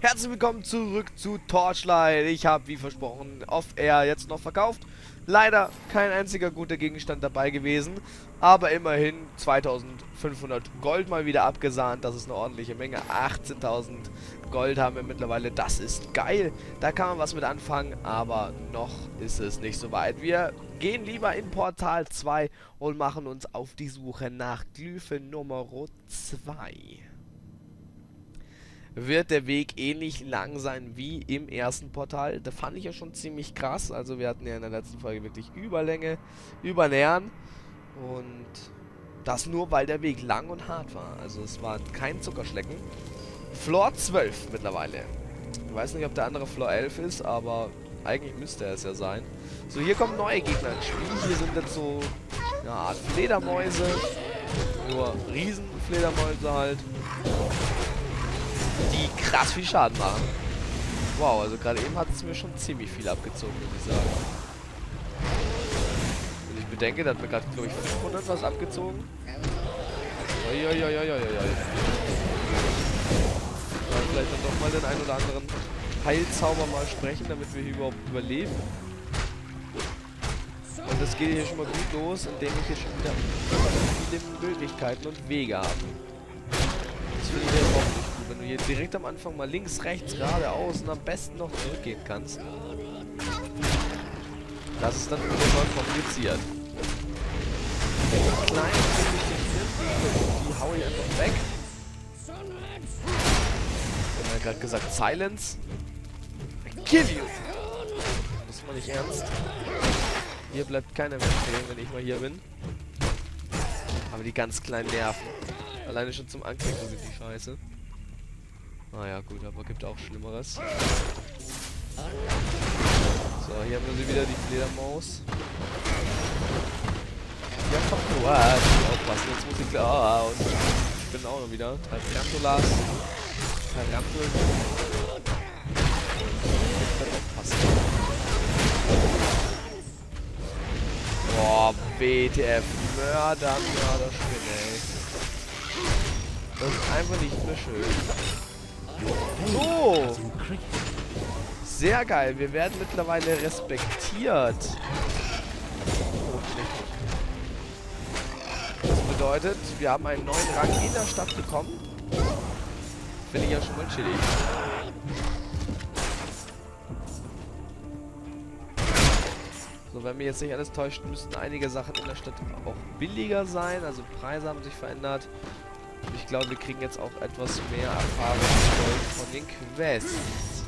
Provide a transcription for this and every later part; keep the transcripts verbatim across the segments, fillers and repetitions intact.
Herzlich willkommen zurück zu Torchlight. Ich habe, wie versprochen, off-air jetzt noch verkauft. Leider kein einziger guter Gegenstand dabei gewesen, aber immerhin zweitausendfünfhundert Gold mal wieder abgesahnt. Das ist eine ordentliche Menge. achtzehntausend Gold haben wir mittlerweile. Das ist geil. Da kann man was mit anfangen, aber noch ist es nicht so weit. Wir gehen lieber in Portal zwei und machen uns auf die Suche nach Glyphe Nummer zwei. Wird der Weg ähnlich lang sein wie im ersten Portal. Da fand ich ja schon ziemlich krass. Also wir hatten ja in der letzten Folge wirklich Überlänge, Übernähern. Und das nur, weil der Weg lang und hart war. Also es war kein Zuckerschlecken. Floor zwölf mittlerweile. Ich weiß nicht, ob der andere Floor elf ist, aber eigentlich müsste er es ja sein. So, hier kommen neue Gegner ins Spiel. Hier sind jetzt so eine Art Fledermäuse. Nur Riesenfledermäuse halt. Die krass viel Schaden machen. Wow, also gerade eben hat es mir schon ziemlich viel abgezogen, muss ich sagen. Und ich bedenke, da hat mir gerade, glaube ich, fünfhundert was abgezogen. Uiuiuiuiui. Vielleicht dann doch mal den einen oder anderen Heilzauber mal sprechen, damit wir hier überhaupt überleben. Und das geht hier schon mal gut los, indem ich hier schon wieder viele Möglichkeiten und Wege habe. Das finde ich ja überhaupt nicht. Wenn du hier direkt am Anfang mal links, rechts, geradeaus und am besten noch zurückgehen kannst. Das ist dann überall kompliziert. Klein, die, die hau ich einfach weg. Ich habe ja gerade gesagt, Silence. I kill you. Das war nicht ernst. Hier bleibt keiner mehr stehen, wenn ich mal hier bin. Aber die ganz kleinen Nerven. Alleine schon zum Anklicken sind die Scheiße. Naja, ah gut, aber gibt auch Schlimmeres. So, hier haben wir sie wieder, die Fledermaus. Ja, komm, du aufpassen, jetzt muss ich klar. Oh, ich bin auch noch wieder. Tarantulas. Tarantulas. Aufpassen. Boah, B T F. Mörder, Mörder, Spinne, ey. Das ist einfach nicht mehr schön. So! Sehr geil, wir werden mittlerweile respektiert. Das bedeutet, wir haben einen neuen Rang in der Stadt bekommen. Finde ich ja schon mal chillig. So, wenn mir jetzt nicht alles täuscht, müssten einige Sachen in der Stadt auch billiger sein. Also Preise haben sich verändert. Ich glaube, wir kriegen jetzt auch etwas mehr Erfahrungsgold von den Quests.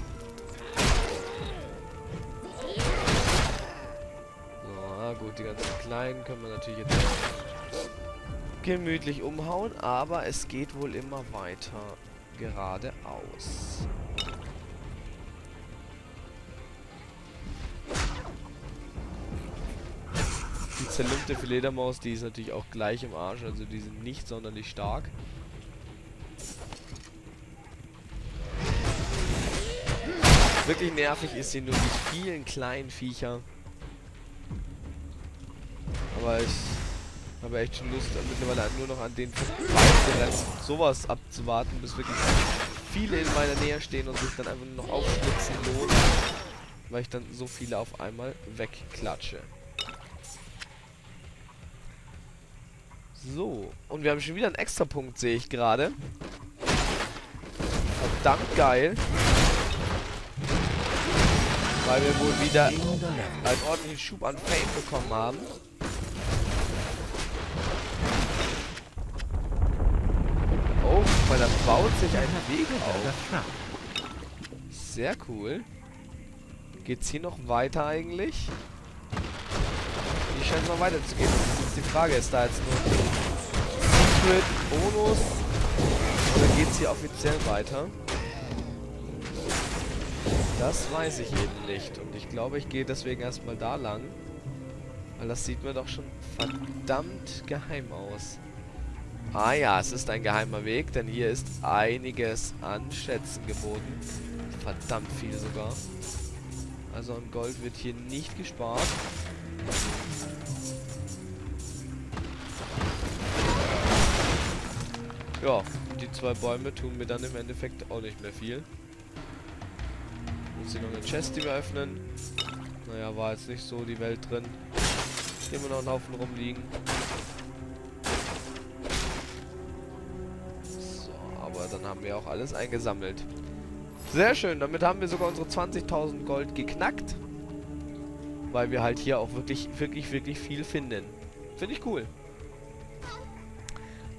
So, na gut, die ganzen kleinen können wir natürlich jetzt gemütlich umhauen, aber es geht wohl immer weiter geradeaus. Die zerlumpte Fledermaus, die ist natürlich auch gleich im Arsch, also die sind nicht sonderlich stark. Wirklich nervig ist sie nur mit vielen kleinen Viecher. Aber ich habe echt schon Lust, mittlerweile nur noch an den Fünf sowas abzuwarten, bis wirklich viele in meiner Nähe stehen und sich dann einfach nur noch aufschlitzen lohnen, weil ich dann so viele auf einmal wegklatsche. So, und wir haben schon wieder einen extra Punkt, sehe ich gerade. Verdammt geil. Weil wir wohl wieder einen ordentlichen Schub an Fame bekommen haben. Oh, weil da baut sich ein Weg auf. Sehr cool. Geht's hier noch weiter eigentlich? Scheint noch weiter zu gehen. Die Frage ist da jetzt nur Secret Bonus oder geht es hier offiziell weiter? Das weiß ich eben nicht und ich glaube, ich gehe deswegen erstmal da lang, weil das sieht mir doch schon verdammt geheim aus. Ah ja, es ist ein geheimer Weg, denn hier ist einiges an Schätzen geboten. Verdammt viel sogar. Also an Gold wird hier nicht gespart. Ja, die zwei Bäume tun mir dann im Endeffekt auch nicht mehr viel. Jetzt hier noch eine Chest, die wir öffnen. Naja, war jetzt nicht so die Welt drin. Hier haben wir noch einen Haufen rumliegen. So, aber dann haben wir auch alles eingesammelt. Sehr schön, damit haben wir sogar unsere zwanzigtausend Gold geknackt. Weil wir halt hier auch wirklich, wirklich, wirklich viel finden. Finde ich cool.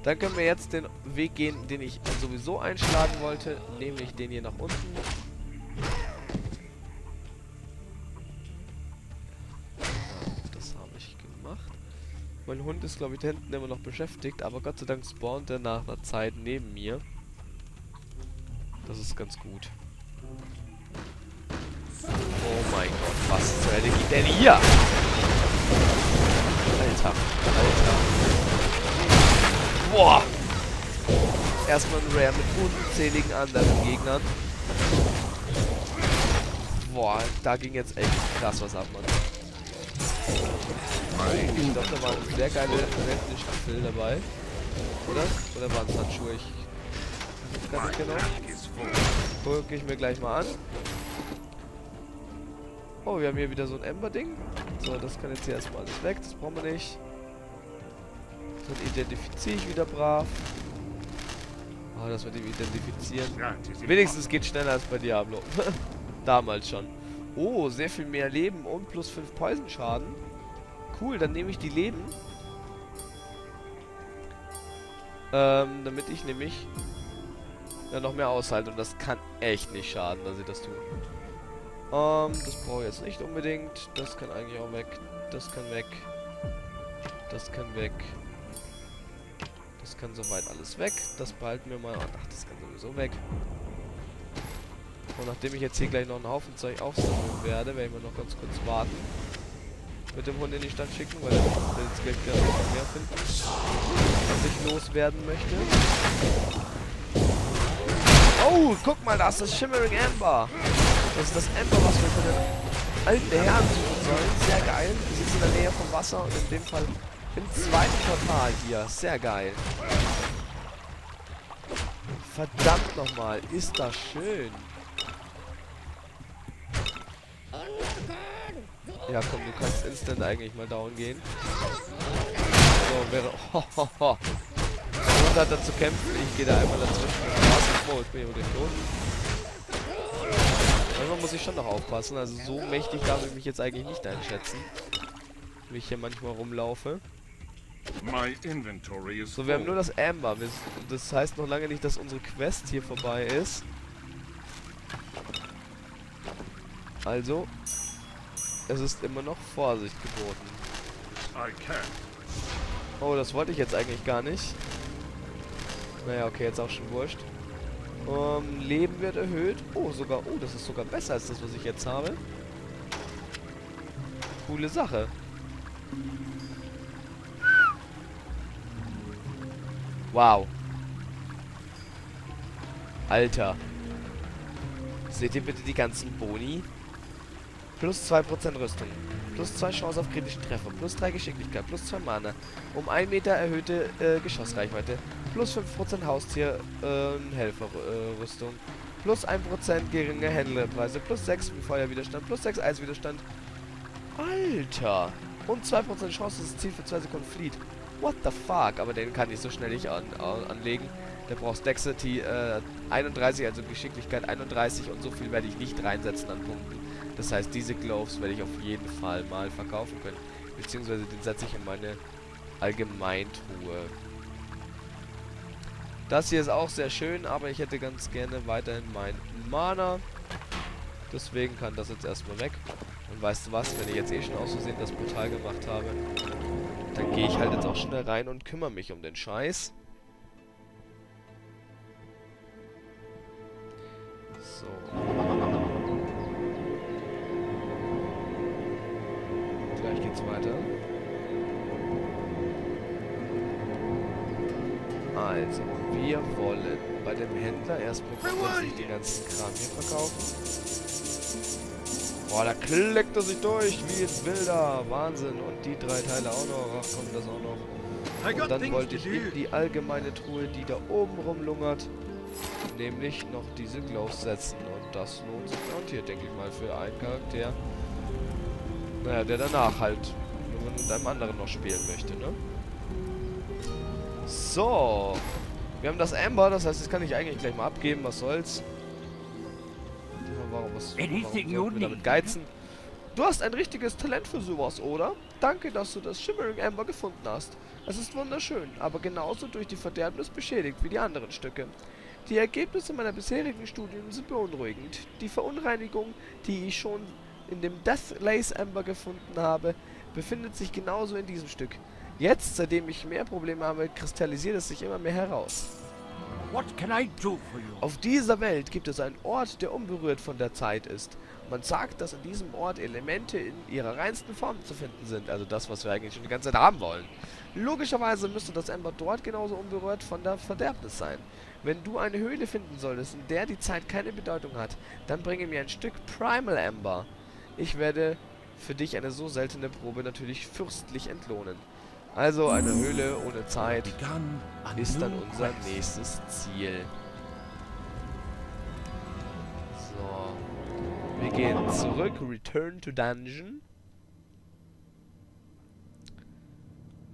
Dann können wir jetzt den Weg gehen, den ich sowieso einschlagen wollte. Nämlich den hier nach unten. Das habe ich gemacht. Mein Hund ist, glaube ich, da hinten immer noch beschäftigt. Aber Gott sei Dank spawnt er nach einer Zeit neben mir. Das ist ganz gut. Oh mein Gott, was zur Hölle geht denn hier? Alter, Alter. Boah! Erstmal ein Rare mit unzähligen anderen Gegnern. Boah, da ging jetzt echt krass was ab, Mann. Ich glaube, da waren sehr geile Staffel dabei. Oder? Oder waren es Handschuhe? Ich weiß nicht genau. Gucke ich mir gleich mal an. Oh, wir haben hier wieder so ein Ember-Ding. So, das kann jetzt hier erstmal alles weg. Das brauchen wir nicht. Dann identifiziere ich wieder brav. Oh, das mit dem Identifizieren. Wenigstens geht schneller als bei Diablo. Damals schon. Oh, sehr viel mehr Leben und plus fünf Poison-Schaden. Cool, dann nehme ich die Leben. Ähm, damit ich nämlich ja, noch mehr aushalte. Und das kann echt nicht schaden, dass ich das tue. Um, das brauche ich jetzt nicht unbedingt. Das kann eigentlich auch weg. Das kann weg. Das kann weg. Das kann soweit alles weg. Das behalten wir mal. Ach, das kann sowieso weg. Und nachdem ich jetzt hier gleich noch einen Haufen Zeug aufsammeln werde, werde ich mal noch ganz kurz warten. Mit dem Hund in die Stadt schicken, weil er jetzt gleich wieder noch mehr finden, was ich loswerden möchte. Oh, guck mal, das ist Shimmering Amber. Das ist das Ember, was wir für den alten Herrn suchen sollen. Sehr geil. Wir sind in der Nähe vom Wasser und in dem Fall im zweiten Portal hier. Sehr geil. Verdammt nochmal, ist das schön. Ja komm, du kannst instant eigentlich mal down gehen. So, wäre... Hohoho. Der Hund hat da zu kämpfen. Ich gehe da einmal dazwischen. Oh, ich bin hier wirklich tot. Manchmal muss ich schon noch aufpassen, also so mächtig darf ich mich jetzt eigentlich nicht einschätzen, wie ich hier manchmal rumlaufe. So, wir haben nur das Amber, das heißt noch lange nicht, dass unsere Quest hier vorbei ist. Also, es ist immer noch Vorsicht geboten. Oh, das wollte ich jetzt eigentlich gar nicht. Naja, okay, jetzt auch schon wurscht. Um, Leben wird erhöht. Oh, sogar. Oh, das ist sogar besser als das, was ich jetzt habe. Coole Sache. Wow. Alter. Seht ihr bitte die ganzen Boni? Plus zwei Prozent Rüstung. Plus zwei Chance auf kritischen Treffer. Plus drei Geschicklichkeit. Plus zwei Mana. Um einen Meter erhöhte äh, Geschossreichweite. Plus fünf Prozent Haustier- und äh, Helferrüstung. Äh, plus ein Prozent geringe Händlerpreise. Plus sechs Feuerwiderstand. Plus sechs Eiswiderstand. Alter! Und zwei Prozent Chance, das Ziel für zwei Sekunden flieht. What the fuck? Aber den kann ich so schnell nicht an, an, anlegen. Der braucht Dexterity äh, einunddreißig, also Geschicklichkeit einunddreißig. Und so viel werde ich nicht reinsetzen an Punkten. Das heißt, diese Gloves werde ich auf jeden Fall mal verkaufen können. Beziehungsweise den setze ich in meine Allgemeintruhe. Das hier ist auch sehr schön, aber ich hätte ganz gerne weiterhin mein Mana. Deswegen kann das jetzt erstmal weg. Und weißt du was, wenn ich jetzt eh schon aus Versehen das Portal gemacht habe, dann gehe ich halt jetzt auch schnell rein und kümmere mich um den Scheiß. So. Gleich geht's weiter. Also, wir wollen bei dem Händler erstmal grundsätzlich den ganzen Kram hier verkaufen. Boah, da kleckt er sich durch, wie jetzt Bilder. Wahnsinn. Und die drei Teile auch noch. Ach, kommt das auch noch. Und dann wollte ich in die allgemeine Truhe, die da oben rumlungert, nämlich noch diese Gloves setzen. Und das lohnt sich garantiert, denke ich mal, für einen Charakter. Naja, der danach halt mit einem anderen noch spielen möchte, ne? So. Wir haben das Amber, das heißt, das kann ich eigentlich gleich mal abgeben, was soll's. Warum, was, warum sollten wir damit geizen? Du hast ein richtiges Talent für sowas, oder? Danke, dass du das Shimmering Amber gefunden hast. Es ist wunderschön, aber genauso durch die Verderbnis beschädigt wie die anderen Stücke. Die Ergebnisse meiner bisherigen Studien sind beunruhigend. Die Verunreinigung, die ich schon in dem Death Lace Ember gefunden habe, befindet sich genauso in diesem Stück. Jetzt, seitdem ich mehr Probleme habe, kristallisiert es sich immer mehr heraus. What can I do for you? Auf dieser Welt gibt es einen Ort, der unberührt von der Zeit ist. Man sagt, dass an diesem Ort Elemente in ihrer reinsten Form zu finden sind. Also das, was wir eigentlich schon die ganze Zeit haben wollen. Logischerweise müsste das Ember dort genauso unberührt von der Verderbnis sein. Wenn du eine Höhle finden solltest, in der die Zeit keine Bedeutung hat, dann bringe mir ein Stück Primal Amber. Ich werde für dich eine so seltene Probe natürlich fürstlich entlohnen. Also eine Höhle ohne Zeit ist dann unser nächstes Ziel. So. Wir gehen zurück. Return to Dungeon.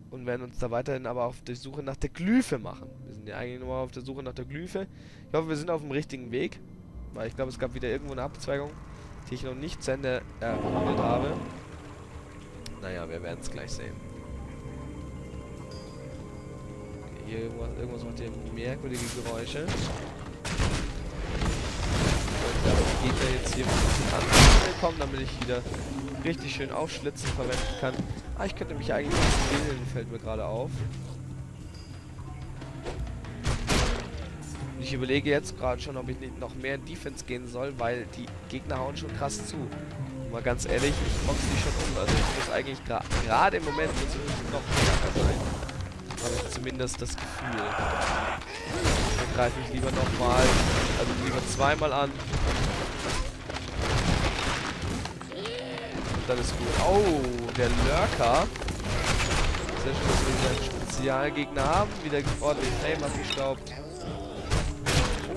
Und werden uns da weiterhin aber auf der Suche nach der Glyphe machen. Wir sind ja eigentlich nur auf der Suche nach der Glyphe. Ich hoffe, wir sind auf dem richtigen Weg. Weil ich glaube, es gab wieder irgendwo eine Abzweigung, die ich noch nicht zu Ende erkundet habe. Naja, wir werden es gleich sehen. Hier irgendwas, irgendwas macht hier merkwürdige Geräusche. Und damit geht er jetzt hier ein bisschen anders kommen, damit ich wieder richtig schön aufschlitzen verwenden kann. Ah, ich könnte mich eigentlich bilden, fällt mir gerade auf. Und ich überlege jetzt gerade schon, ob ich nicht noch mehr in Defense gehen soll, weil die Gegner hauen schon krass zu. Und mal ganz ehrlich, ich boxe die schon um. Also ich muss eigentlich gerade gra im Moment muss ich noch stärker sein. Habe ich zumindest das Gefühl. Dann greife ich lieber nochmal, also lieber zweimal an. Und dann ist gut. Oh, der Lurker. Sehr schön, dass wir seinen Spezialgegner haben. Wieder ordentlich Flame abgestaubt.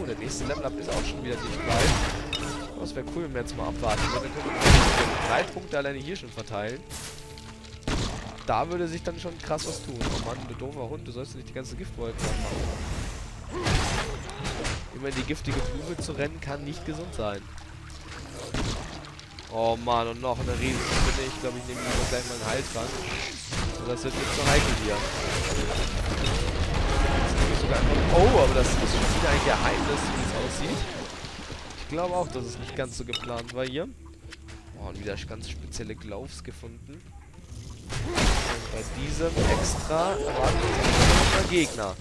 Oh, der nächste Level-Up ist auch schon wieder nicht weit. Oh, das wäre cool, wenn wir jetzt mal abwarten würden. Dann können wir drei Punkte alleine hier schon verteilen. Da würde sich dann schon krass was tun. Oh Mann, du doofer Hund, du sollst nicht die ganze Giftwolke machen. Immer in die giftige Blume zu rennen, kann nicht gesund sein. Oh Mann, und noch eine riesige Spinne. Ich glaube, ich nehme lieber gleich mal einen Heiltrank. Das wird jetzt so heikel hier. Oh, aber das ist schon wieder ein Geheimnis, wie es aussieht. Ich glaube auch, dass es nicht ganz so geplant war hier. Oh, und wieder ganz spezielle Gloves gefunden. Bei diesem extra erwarten wir unsere Gegner.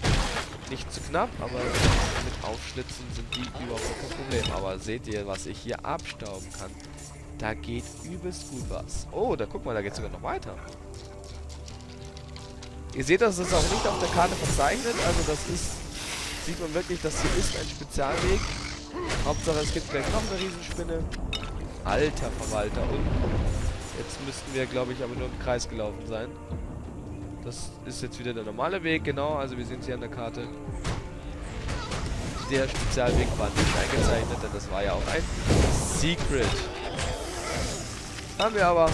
Nicht zu knapp, aber mit Aufschlitzen sind die überhaupt kein Problem. Aber seht ihr, was ich hier abstauben kann? Da geht übelst gut was. Oh, da guck mal, da geht es sogar noch weiter. Ihr seht, das ist auch nicht auf der Karte verzeichnet. Also das ist, sieht man wirklich, das hier ist ein Spezialweg. Hauptsache, es gibt gleich noch eine Riesenspinne. Alter Verwalter. Und jetzt müssten wir, glaube ich, aber nur im Kreis gelaufen sein. Das ist jetzt wieder der normale Weg, genau. Also wir sind hier an der Karte. Der Spezialweg war nicht eingezeichnet, denn das war ja auch ein Secret. Haben wir aber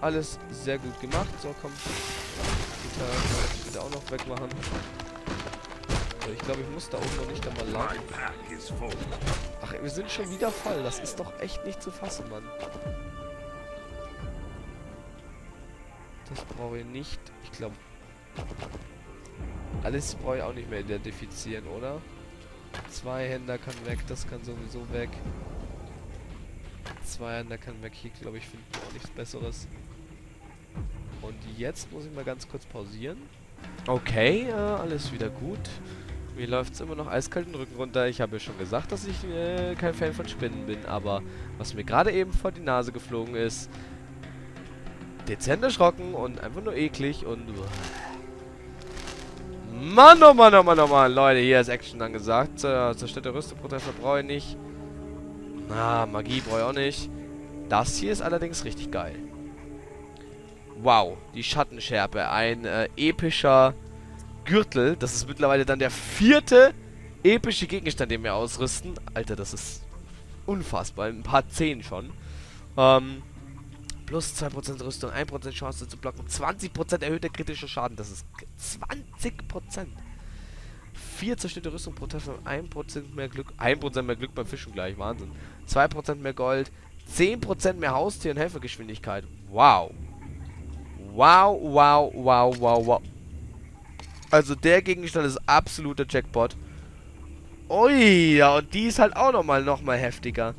alles sehr gut gemacht. So, komm. Bitte, bitte auch noch wegmachen. So, ich glaube, ich muss da oben noch nicht einmal lang. Ach, wir sind schon wieder voll. Das ist doch echt nicht zu fassen, Mann. Das brauche ich nicht. Ich glaube, alles brauche ich auch nicht mehr identifizieren, oder? Zwei Händler kann weg, das kann sowieso weg. Zwei Händler kann weg, hier glaube ich finden wir auch nichts Besseres. Und jetzt muss ich mal ganz kurz pausieren. Okay, äh, alles wieder gut. Mir läuft es immer noch eiskalt den Rücken runter. Ich habe ja schon gesagt, dass ich äh, kein Fan von Spinnen bin, aber was mir gerade eben vor die Nase geflogen ist, dezent erschrocken und einfach nur eklig und... Mann, oh Mann, oh Mann, oh Mann, Leute, hier ist Action angesagt. Zerstört der Rüsteprozessor brauche ich nicht. Na, ah, Magie brauche ich auch nicht. Das hier ist allerdings richtig geil. Wow, die Schattenschärpe. Ein äh, epischer Gürtel. Das ist mittlerweile dann der vierte epische Gegenstände mehr ausrüsten. Alter, das ist unfassbar. Ein paar zehn schon. Ähm, plus zwei Prozent Rüstung, ein Prozent Chance zu blocken, zwanzig Prozent erhöhter kritischer Schaden. Das ist zwanzig Prozent. vier zerstörte Rüstung pro Treffer, ein Prozent mehr Glück, ein Prozent mehr Glück beim Fischen gleich, Wahnsinn. zwei Prozent mehr Gold, zehn Prozent mehr Haustier- und Helfergeschwindigkeit. Wow. Wow, wow, wow, wow, wow. Also der Gegenstand ist absoluter Jackpot. Ui, ja, und die ist halt auch nochmal noch mal heftiger.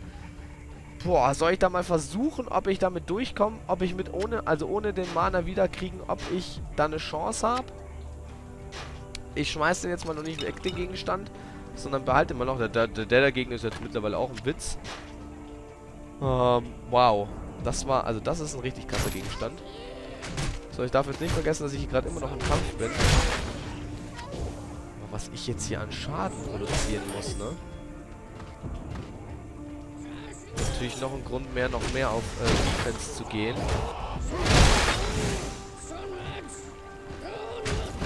Boah, soll ich da mal versuchen, ob ich damit durchkomme, ob ich mit ohne, also ohne den Mana wiederkriegen, ob ich da eine Chance habe? Ich schmeiße den jetzt mal noch nicht weg, den Gegenstand, sondern behalte mal noch. Der, der, der dagegen ist jetzt mittlerweile auch ein Witz. Ähm, wow. Das war, also das ist ein richtig krasser Gegenstand. So, ich darf jetzt nicht vergessen, dass ich gerade immer noch im Kampf bin. Aber was ich jetzt hier an Schaden produzieren muss, ne? Natürlich noch ein Grund mehr, noch mehr auf äh, Defense zu gehen.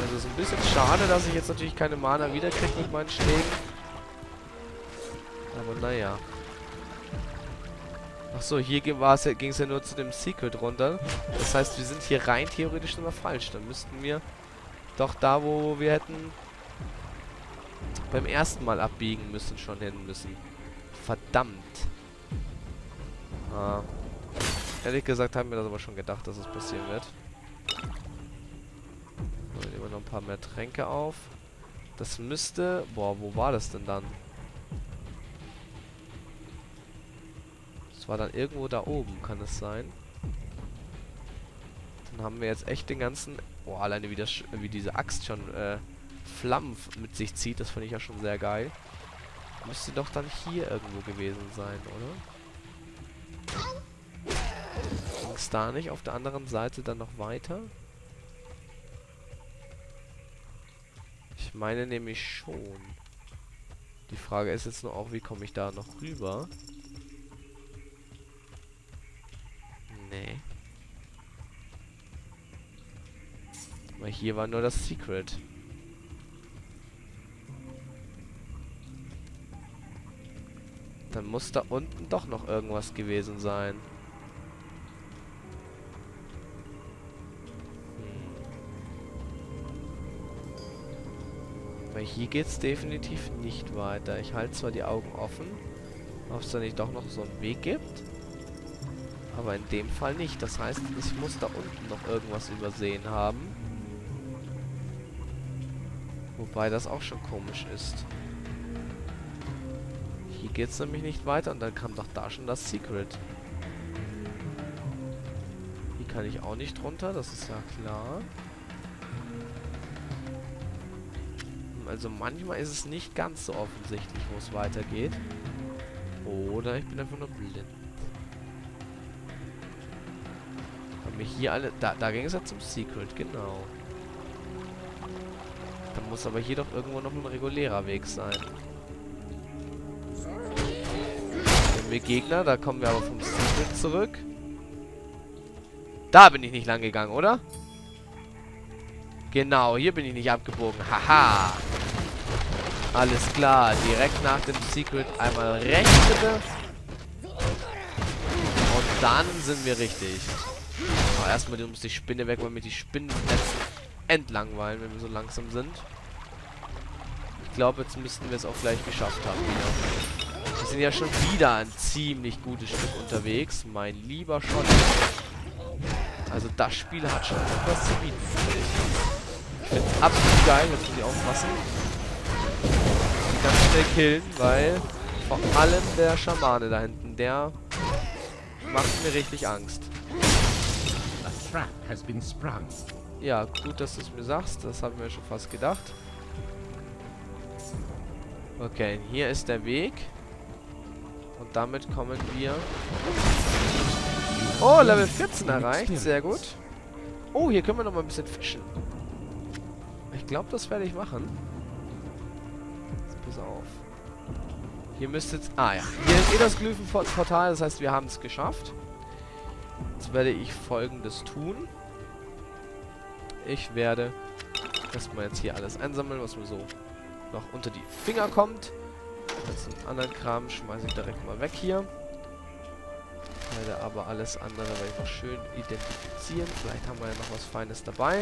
Also ist ein bisschen schade, dass ich jetzt natürlich keine Mana wiederkriege mit meinen Schlägen. Aber naja. Achso, hier ging es ja nur zu dem Secret runter. Das heißt, wir sind hier rein theoretisch immer falsch. Dann müssten wir doch da, wo wir hätten beim ersten Mal abbiegen müssen, schon hin müssen. Verdammt. Ah. Ehrlich gesagt haben wir das aber schon gedacht, dass es passieren wird. Immer noch ein paar mehr Tränke auf. Das müsste... Boah, wo war das denn dann? Das war dann irgendwo da oben, kann es sein? Dann haben wir jetzt echt den ganzen... Boah, alleine wie, das, wie diese Axt schon äh, Flammen mit sich zieht, das finde ich ja schon sehr geil. Müsste doch dann hier irgendwo gewesen sein, oder? Ging es da nicht auf der anderen Seite dann noch weiter? Ich meine nämlich schon. Die Frage ist jetzt nur auch, wie komme ich da noch rüber? Nee. Weil hier war nur das Secret. Dann muss da unten doch noch irgendwas gewesen sein. Weil hier geht es definitiv nicht weiter. Ich halte zwar die Augen offen, ob es da nicht doch noch so einen Weg gibt. Aber in dem Fall nicht. Das heißt, ich muss da unten noch irgendwas übersehen haben. Wobei das auch schon komisch ist. Hier geht es nämlich nicht weiter und dann kam doch da schon das Secret. Hier kann ich auch nicht runter, das ist ja klar. Also manchmal ist es nicht ganz so offensichtlich, wo es weitergeht. Oder ich bin einfach nur blind. Haben wir hier alle... Da, da ging es ja zum Secret, genau. Da muss aber hier doch irgendwo noch ein regulärer Weg sein. Wenn wir Gegner, da kommen wir aber vom Secret zurück. Da bin ich nicht lang gegangen, oder? Genau, hier bin ich nicht abgebogen. Haha. Alles klar. Direkt nach dem Secret einmal rechts bitte. Und dann sind wir richtig. Aber erstmal muss die Spinne weg, weil mir die Spinnen entlangweilen, wenn wir so langsam sind. Ich glaube, jetzt müssten wir es auch gleich geschafft haben. Wieder. Wir sind ja schon wieder ein ziemlich gutes Stück unterwegs. Mein lieber Schott. Also das Spiel hat schon etwas zu bieten, finde ich. Ich finde es absolut geil, jetzt muss ich aufpassen. Die ganz schnell killen, weil vor allem der Schamane da hinten, der macht mir richtig Angst. Ja, gut, dass du es mir sagst, das haben wir schon fast gedacht. Okay, hier ist der Weg. Und damit kommen wir... Oh, Level vierzehn erreicht, sehr gut. Oh, hier können wir noch mal ein bisschen fischen. Ich glaube, das werde ich machen. Jetzt pass auf. Hier müsste jetzt... Ah ja. Hier ist eh das Glyphenportal, das heißt, wir haben es geschafft. Jetzt werde ich Folgendes tun. Ich werde erstmal jetzt hier alles einsammeln, was wir so noch unter die Finger kommt. Jetzt einen anderen Kram schmeiße ich direkt mal weg hier. Leider aber alles andere werde ich noch schön identifizieren. Vielleicht haben wir ja noch was Feines dabei.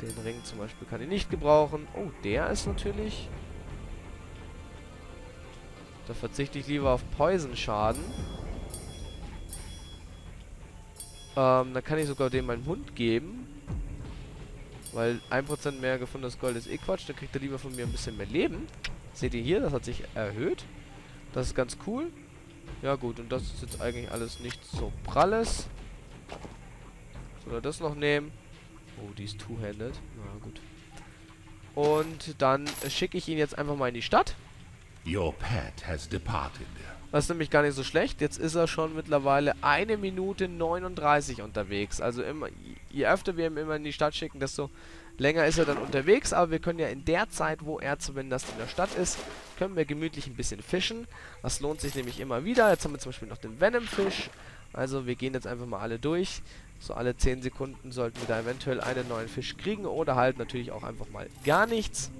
Den Ring zum Beispiel kann ich nicht gebrauchen. Oh, der ist natürlich... Da verzichte ich lieber auf Poison-Schaden. Ähm, dann kann ich sogar dem meinen Hund geben. Weil ein Prozent mehr gefundenes Gold ist eh Quatsch. Dann kriegt er lieber von mir ein bisschen mehr Leben. Seht ihr hier, das hat sich erhöht. Das ist ganz cool. Ja gut, und das ist jetzt eigentlich alles nichts so Pralles. Soll er das noch nehmen? Oh, die ist two-handed. Na gut. Und dann schicke ich ihn jetzt einfach mal in die Stadt. Your pet has departed. Das ist nämlich gar nicht so schlecht. Jetzt ist er schon mittlerweile eine Minute neununddreißig unterwegs. Also immer, je öfter wir ihn immer in die Stadt schicken, desto länger ist er dann unterwegs. Aber wir können ja in der Zeit, wo er zumindest in der Stadt ist, können wir gemütlich ein bisschen fischen. Das lohnt sich nämlich immer wieder. Jetzt haben wir zum Beispiel noch den Venom-Fisch. Also wir gehen jetzt einfach mal alle durch. So alle zehn Sekunden sollten wir da eventuell einen neuen Fisch kriegen. Oder halt natürlich auch einfach mal gar nichts.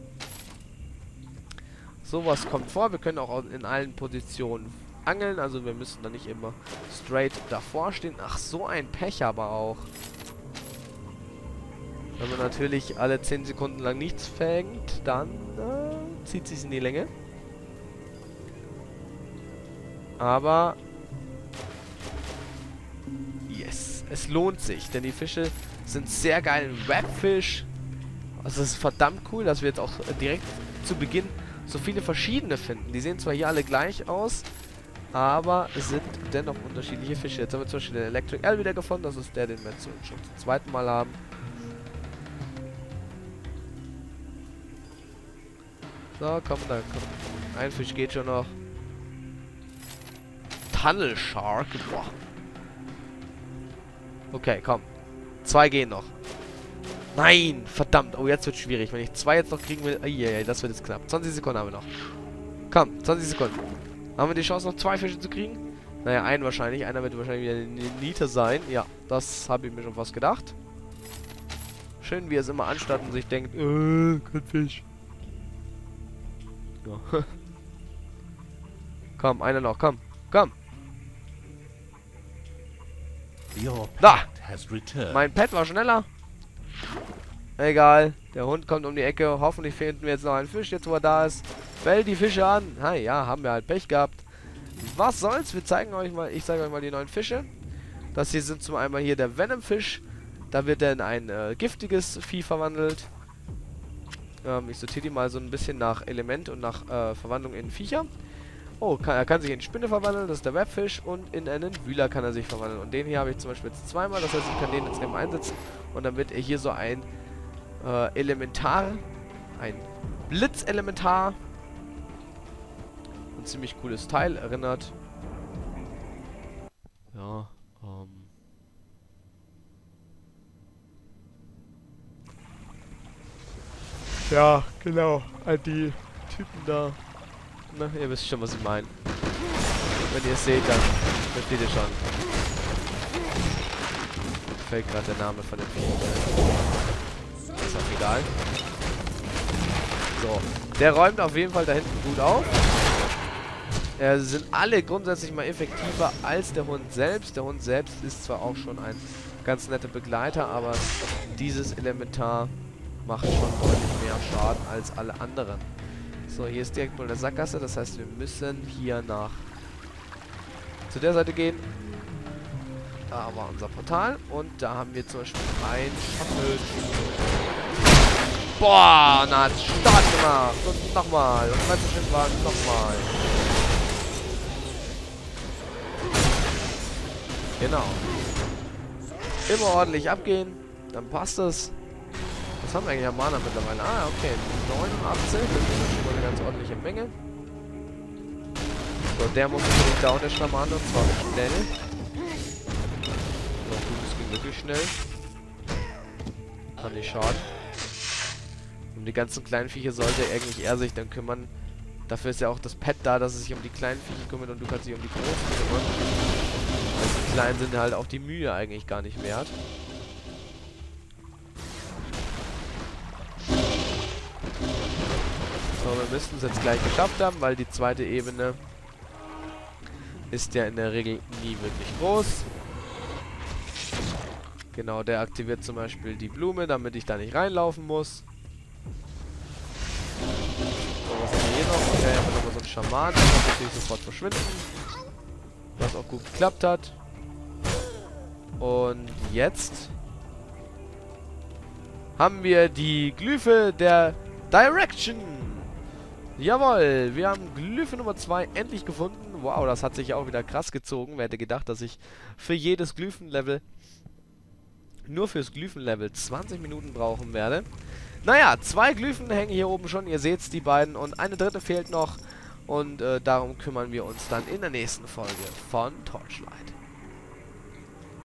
Sowas kommt vor. Wir können auch in allen Positionen angeln. Also wir müssen da nicht immer straight davor stehen. Ach, so ein Pech aber auch. Wenn man natürlich alle zehn Sekunden lang nichts fängt, dann äh, zieht sich's in die Länge. Aber... Yes, es lohnt sich, denn die Fische sind sehr geil. Ein Webfisch. Also es ist verdammt cool, dass wir jetzt auch direkt zu Beginn so viele verschiedene finden. Die sehen zwar hier alle gleich aus, aber es sind dennoch unterschiedliche Fische. Jetzt haben wir zum Beispiel den Electric L wieder gefunden. Das ist der, den wir jetzt schon zum zweiten Mal haben. So, komm, da komm. Ein Fisch geht schon noch. Tunnel Shark. Boah. Okay, komm. Zwei gehen noch. Nein, verdammt. Oh, jetzt wird schwierig. Wenn ich zwei jetzt noch kriegen will... Eieiei, das wird jetzt knapp. zwanzig Sekunden haben wir noch. Komm, zwanzig Sekunden. Haben wir die Chance, noch zwei Fische zu kriegen? Naja, einen wahrscheinlich. Einer wird wahrscheinlich wieder eine Niete sein. Ja, das habe ich mir schon fast gedacht. Schön, wie er es immer anstatt und sich denkt, äh, kein Fisch. Ja. Komm, einer noch. Komm, komm. Da! Mein Pet war schneller. Egal, der Hund kommt um die Ecke. Hoffentlich finden wir jetzt noch einen Fisch, jetzt wo er da ist. Bellt die Fische an. Ha, ja, haben wir halt Pech gehabt. Was soll's? Wir zeigen euch mal, ich zeige euch mal die neuen Fische. Das hier sind zum einen hier der Venom-Fisch. Da wird er in ein äh, giftiges Vieh verwandelt. Ähm, ich sortiere die mal so ein bisschen nach Element und nach äh, Verwandlung in Viecher. Oh, kann, er kann sich in Spinne verwandeln, das ist der Webfisch. Und in einen Wühler kann er sich verwandeln. Und den hier habe ich zum Beispiel jetzt zweimal. Das heißt, ich kann den jetzt eben einsetzen. Und dann wird er hier so ein äh, Elementar, ein Blitzelementar. Ein ziemlich cooles Teil, erinnert. Ja, ähm. Ja, genau. All die Typen da. Na, ihr wisst schon, was ich meine. Wenn ihr es seht, dann versteht ihr schon. Fällt gerade der Name von dem Vieh. Ist auch egal. So. Der räumt auf jeden Fall da hinten gut auf. Äh, sind alle grundsätzlich mal effektiver als der Hund selbst. Der Hund selbst ist zwar auch schon ein ganz netter Begleiter, aber dieses Elementar macht schon deutlich mehr Schaden als alle anderen. So, hier ist direkt mal eine Sackgasse, das heißt, wir müssen hier nach zu der Seite gehen. Da war unser Portal und da haben wir zum Beispiel ein Schaffel. Boah, na, hat's Start gemacht. Und nochmal. Und ganz schön war nochmal. Genau. Immer ordentlich abgehen, dann passt es. Was haben wir eigentlich am Mana mittlerweile? Ah, okay. neunundachtzig. Das ist schon mal eine ganz ordentliche Menge. So, der muss natürlich down, der Schamane. Und zwar schnell. So, gut, das ging wirklich schnell. Kann nicht schaden. Um die ganzen kleinen Viecher sollte eigentlich er sich dann kümmern. Dafür ist ja auch das Pet da, dass es sich um die kleinen Viecher kümmert und du kannst dich um die großen kümmern. Also die kleinen sind halt auch die Mühe eigentlich gar nicht wert. aber wir müssten es jetzt gleich geschafft haben, weil die zweite Ebene ist ja in der Regel nie wirklich groß. Genau, der aktiviert zum Beispiel die Blume, damit ich da nicht reinlaufen muss. So, was haben wir hier noch? Okay, haben wir nochmal so einen Schaman, der kann natürlich sofort verschwinden. Was auch gut geklappt hat. Und jetzt haben wir die Glyphe der Direction. Jawohl, wir haben Glyphe Nummer zwei endlich gefunden. Wow, das hat sich auch wieder krass gezogen. Wer hätte gedacht, dass ich für jedes Glyphenlevel, nur fürs Glyphenlevel zwanzig Minuten brauchen werde. Naja, zwei Glyphen hängen hier oben schon, ihr seht's, die beiden. Und eine dritte fehlt noch. Und äh, darum kümmern wir uns dann in der nächsten Folge von Torchlight.